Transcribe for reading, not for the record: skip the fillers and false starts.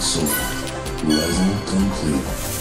so wasn't complete.